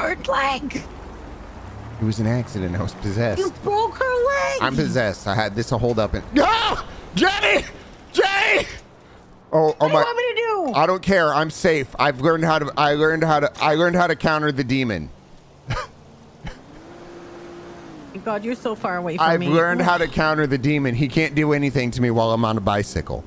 hurt leg. It was an accident. I was possessed. You broke her leg. I'm possessed. I had this a hold up and. Ah! Jenny! Jenny! Oh, oh my. What do you want me to do? I don't care. I'm safe. I've learned how to. I learned how to counter the demon. God, you're so far away from me. I've learned how to counter the demon. He can't do anything to me while I'm on a bicycle.